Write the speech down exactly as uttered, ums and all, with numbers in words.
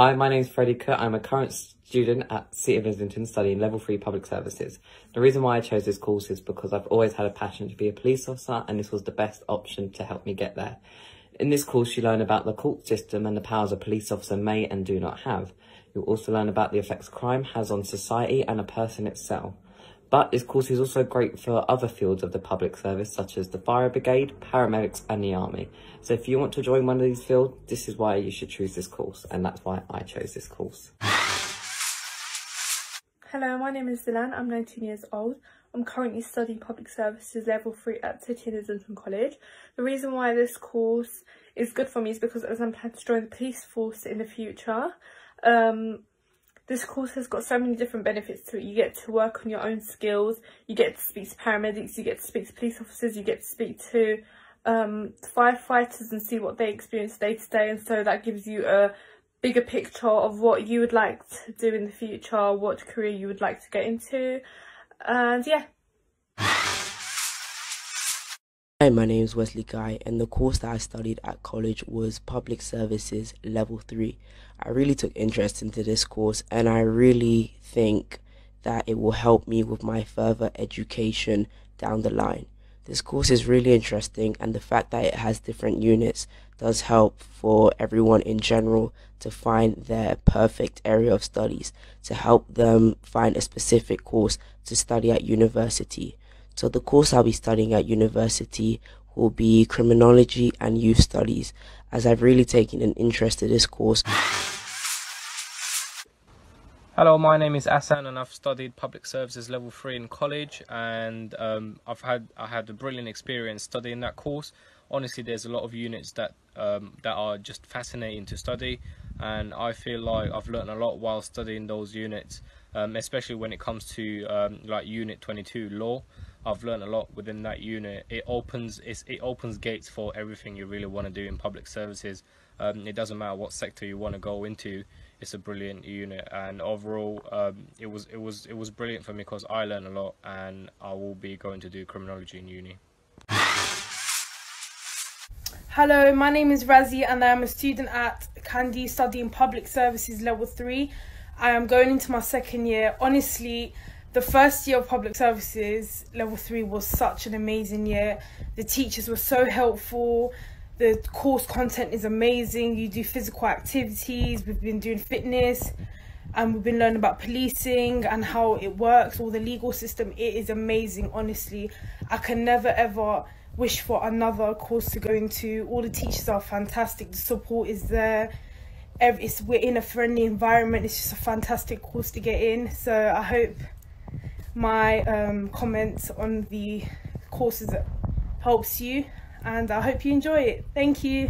Hi, my name's Freddie Kurt. I'm a current student at City and Islington studying level three public services. The reason why I chose this course is because I've always had a passion to be a police officer and this was the best option to help me get there. In this course you learn about the court system and the powers a police officer may and do not have. You'll also learn about the effects crime has on society and a person itself. But this course is also great for other fields of the public service, such as the fire brigade, paramedics and the army. So if you want to join one of these fields, this is why you should choose this course, and that's why I chose this course. Hello, my name is Zilan. I'm nineteen years old. I'm currently studying public services level three at City and Islington College. The reason why this course is good for me is because as I'm planning to join the police force in the future, um, this course has got so many different benefits to it. You get to work on your own skills, you get to speak to paramedics, you get to speak to police officers, you get to speak to um, firefighters and see what they experience day to day, and so that gives you a bigger picture of what you would like to do in the future, what career you would like to get into, and yeah. Hi, my name is Wesley Guy, and the course that I studied at college was Public Services level three. I really took interest into this course and I really think that it will help me with my further education down the line. This course is really interesting, and the fact that it has different units does help for everyone in general to find their perfect area of studies, to help them find a specific course to study at university. So the course I'll be studying at university will be Criminology and Youth Studies, as I've really taken an interest in this course. Hello, my name is Asan and I've studied Public Services level three in college, and um, I've had I had a brilliant experience studying that course. Honestly, there's a lot of units that, um, that are just fascinating to study, and I feel like I've learned a lot while studying those units, um, especially when it comes to um, like unit twenty-two, Law. I've learned a lot within that unit. It opens it's, it opens gates for everything you really want to do in public services. Um, it doesn't matter what sector you want to go into. It's a brilliant unit, and overall, um, it was it was it was brilliant for me because I learned a lot, and I will be going to do criminology in uni. Hello, my name is Razi, and I'm a student at CANDI studying public services level three. I am going into my second year. Honestly, the first year of public services level three was such an amazing year. The teachers were so helpful, the course content is amazing, you do physical activities, we've been doing fitness, and we've been learning about policing and how it works, or the legal system. It is amazing, honestly. I can never ever wish for another course to go into. All the teachers are fantastic, the support is there. It's, we're in a friendly environment, it's just a fantastic course to get in, so I hope my um, comments on the courses helps you, and I hope you enjoy it. Thank you.